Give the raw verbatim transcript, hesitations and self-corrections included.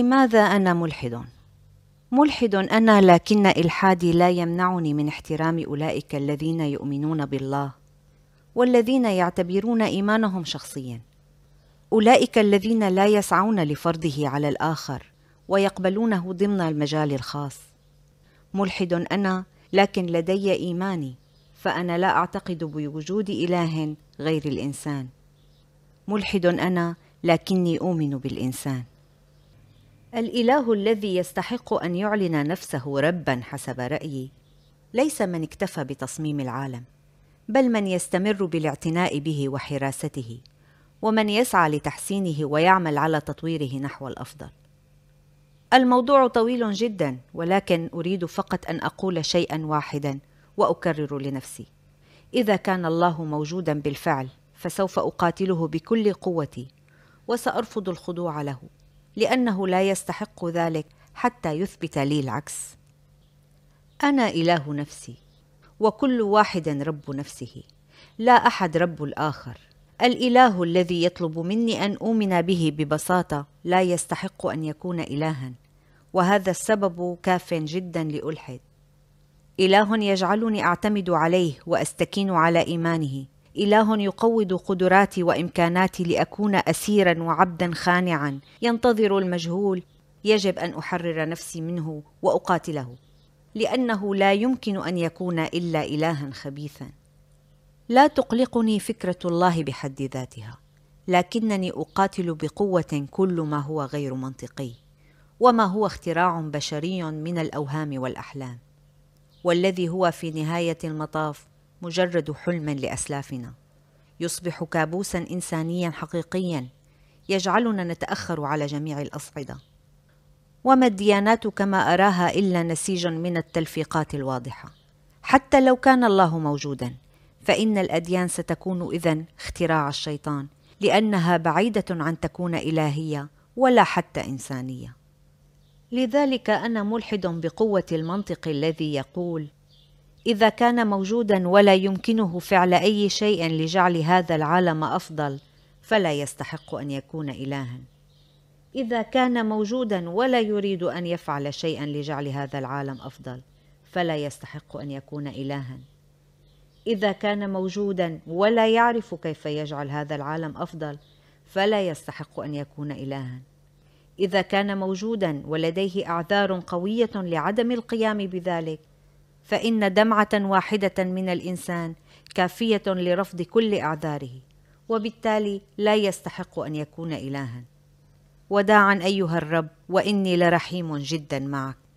لماذا أنا ملحد؟ ملحد أنا، لكن إلحادي لا يمنعني من احترام أولئك الذين يؤمنون بالله والذين يعتبرون إيمانهم شخصيا، أولئك الذين لا يسعون لفرضه على الآخر ويقبلونه ضمن المجال الخاص. ملحد أنا، لكن لدي إيماني، فأنا لا أعتقد بوجود إله غير الإنسان. ملحد أنا، لكني أؤمن بالإنسان. الإله الذي يستحق أن يعلن نفسه ربا حسب رأيي ليس من اكتفى بتصميم العالم، بل من يستمر بالاعتناء به وحراسته، ومن يسعى لتحسينه ويعمل على تطويره نحو الأفضل. الموضوع طويل جدا، ولكن أريد فقط أن أقول شيئا واحدا وأكرر لنفسي: إذا كان الله موجودا بالفعل فسوف أقاتله بكل قوتي، وسأرفض الخضوع له، لأنه لا يستحق ذلك حتى يثبت لي العكس. أنا إله نفسي، وكل واحد رب نفسه، لا أحد رب الآخر. الإله الذي يطلب مني أن أؤمن به ببساطة لا يستحق أن يكون إلها، وهذا السبب كاف جدا لألحد. إله يجعلني أعتمد عليه وأستكين على إيمانه، إله يقوض قدراتي وإمكاناتي لأكون أسيرا وعبدا خانعا ينتظر المجهول، يجب أن أحرر نفسي منه وأقاتله، لأنه لا يمكن أن يكون إلا إلها خبيثا. لا تقلقني فكرة الله بحد ذاتها، لكنني أقاتل بقوة كل ما هو غير منطقي، وما هو اختراع بشري من الأوهام والأحلام، والذي هو في نهاية المطاف مجرد حلم لأسلافنا، يصبح كابوسا إنسانيا حقيقيا يجعلنا نتأخر على جميع الأصعدة. وما الديانات كما أراها إلا نسيج من التلفيقات الواضحة. حتى لو كان الله موجودا، فإن الأديان ستكون إذن اختراع الشيطان، لأنها بعيدة عن تكون إلهية ولا حتى إنسانية. لذلك أنا ملحد بقوة المنطق الذي يقول: إذا كان موجودا ولا يمكنه فعل أي شيء لجعل هذا العالم أفضل، فلا يستحق أن يكون إلها. إذا كان موجودا ولا يريد أن يفعل شيئا لجعل هذا العالم أفضل، فلا يستحق أن يكون إلها. إذا كان موجودا ولا يعرف كيف يجعل هذا العالم أفضل، فلا يستحق أن يكون إلها. إذا كان موجودا ولديه أعذار قوية لعدم القيام بذلك، فإن دمعة واحدة من الإنسان كافية لرفض كل أعذاره، وبالتالي لا يستحق أن يكون إلها. وداعا أيها الرب، وإني لرحيم جدا معك.